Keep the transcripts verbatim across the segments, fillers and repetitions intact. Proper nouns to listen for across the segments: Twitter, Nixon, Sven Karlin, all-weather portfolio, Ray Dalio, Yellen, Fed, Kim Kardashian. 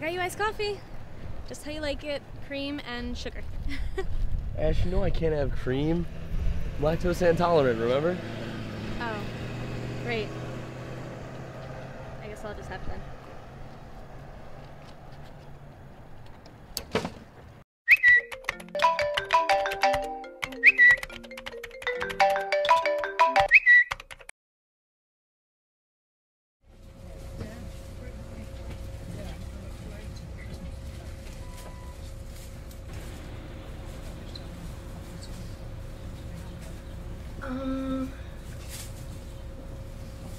got you iced coffee. Just how you like it, cream and sugar. Ash, you know I can't have cream. I'm lactose intolerant, remember? Oh, great. I guess I'll just have it then. Um,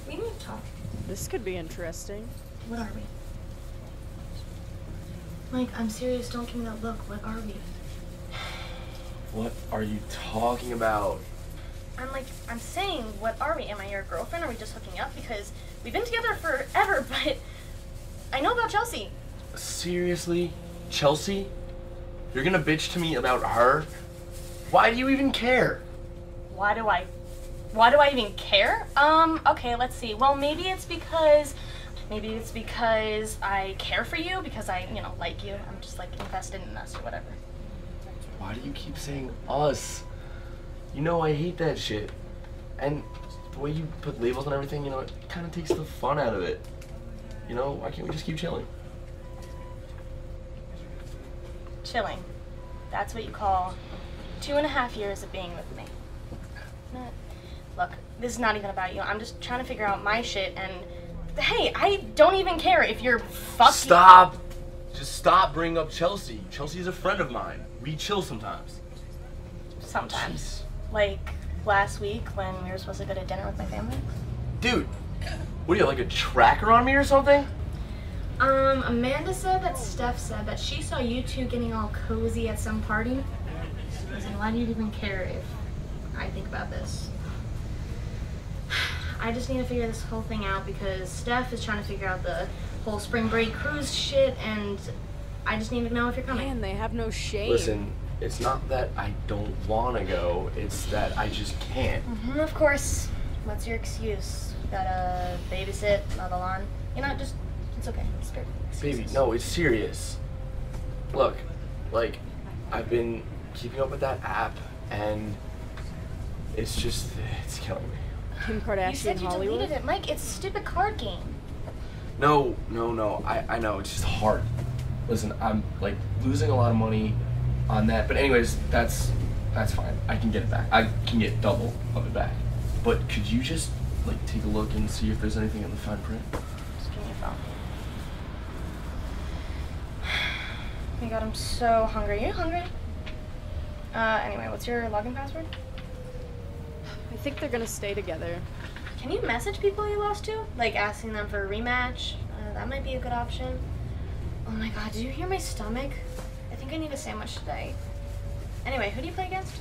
we need to talk. This could be interesting. What are we? Mike, I'm serious. Don't give me that look. What are we? What are you talking about? I'm like, I'm saying, what are we? Am I your girlfriend? Are we just hooking up? Because we've been together forever, but I know about Chelsea. Seriously? Chelsea? You're gonna bitch to me about her? Why do you even care? Why do I, why do I even care? Um, okay, let's see. Well, maybe it's because, maybe it's because I care for you, because I, you know, like you. I'm just, like, invested in us or whatever. Why do you keep saying us? You know I hate that shit. And the way you put labels on everything, you know, it kind of takes the fun out of it. You know, why can't we just keep chilling? Chilling. That's what you call two and a half years of being with me. Not. Look, this is not even about you. I'm just trying to figure out my shit, and hey, I don't even care if you're fucking. Stop! Just stop bringing up Chelsea. Chelsea's a friend of mine. We chill sometimes. Sometimes. Jeez. Like last week when we were supposed to go to dinner with my family. Dude, what do you have, like a tracker on me or something? Um, Amanda said that Steph said that she saw you two getting all cozy at some party. Listen, why do you even care if I think about this? I just need to figure this whole thing out because Steph is trying to figure out the whole spring break cruise shit, and I just need to know if you're coming. Man, they have no shame. Listen, it's not that I don't want to go, it's that I just can't. Mm-hmm, of course. What's your excuse? You gotta babysit, mow the lawn. You're not just, it's okay. It's good. Baby, no, it's serious. Look, like, I've been keeping up with that app, and it's just, it's killing me. Kim Kardashian, you said you Hollywood? Deleted it, Mike. It's a stupid card game. No, no, no. I, I know. It's just hard. Listen, I'm like losing a lot of money on that. But anyways, that's that's fine. I can get it back. I can get double of it back. But could you just like take a look and see if there's anything in the fine print? Just give me your phone. Oh my God, I'm so hungry. Are you hungry? Uh, anyway, what's your login password? I think they're gonna stay together. Can you message people you lost to? Like asking them for a rematch? Uh, that might be a good option. Oh my God, did you hear my stomach? I think I need a sandwich today. Anyway, who do you play against?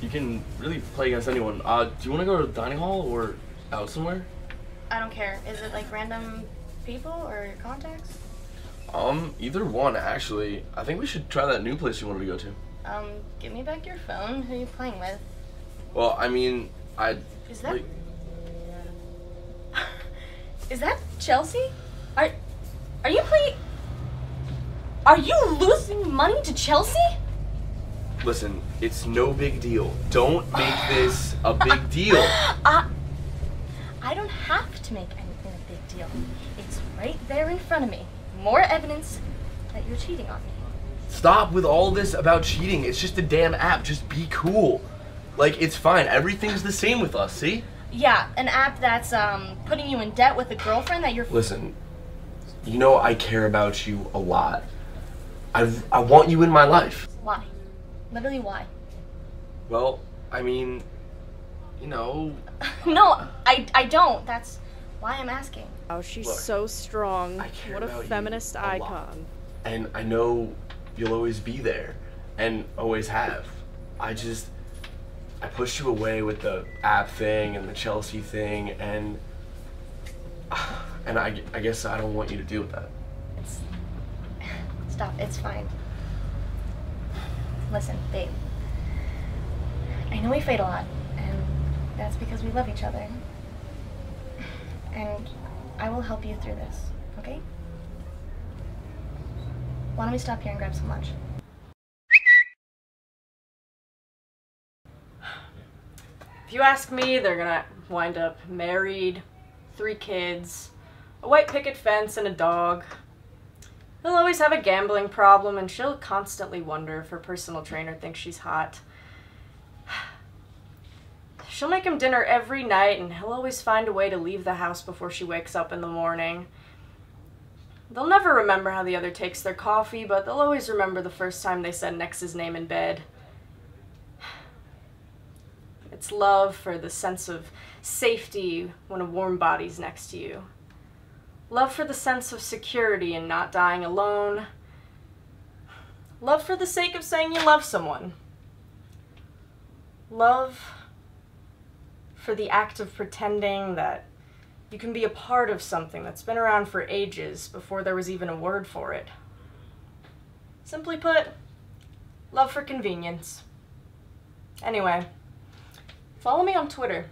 You can really play against anyone. Uh, do you wanna go to the dining hall or out somewhere? I don't care. Is it like random people or your contacts? Um, either one actually. I think we should try that new place you wanted to go to. Um, give me back your phone. Who are you playing with? Well, I mean, I... Is that... Like, is that Chelsea? Are... Are you playing... Are you losing money to Chelsea? Listen, it's no big deal. Don't make this a big deal. uh, I don't have to make anything a big deal. It's right there in front of me. More evidence that you're cheating on me. Stop with all this about cheating. It's just a damn app. Just be cool. Like, it's fine. Everything's the same with us, see? Yeah, an app that's um, putting you in debt with a girlfriend that you're... Listen, you know I care about you a lot. I, I want you in my life. Why? Literally why? Well, I mean, you know... No, I, I don't. That's why I'm asking. Oh, she's Look, so strong. I care what about a feminist you a icon. Lot. And I know you'll always be there and always have. I just... I pushed you away with the app thing and the Chelsea thing, and and I, I guess I don't want you to deal with that. It's, stop, it's fine. Listen, babe, I know we fight a lot, and that's because we love each other. And I will help you through this, okay? Why don't we stop here and grab some lunch? If you ask me, they're gonna wind up married, three kids, a white picket fence, and a dog. They'll always have a gambling problem, and she'll constantly wonder if her personal trainer thinks she's hot. She'll make him dinner every night, and he'll always find a way to leave the house before she wakes up in the morning. They'll never remember how the other takes their coffee, but they'll always remember the first time they said Nex's name in bed. It's love for the sense of safety when a warm body's next to you. Love for the sense of security and not dying alone. Love for the sake of saying you love someone. Love for the act of pretending that you can be a part of something that's been around for ages before there was even a word for it. Simply put, love for convenience. Anyway, follow me on Twitter.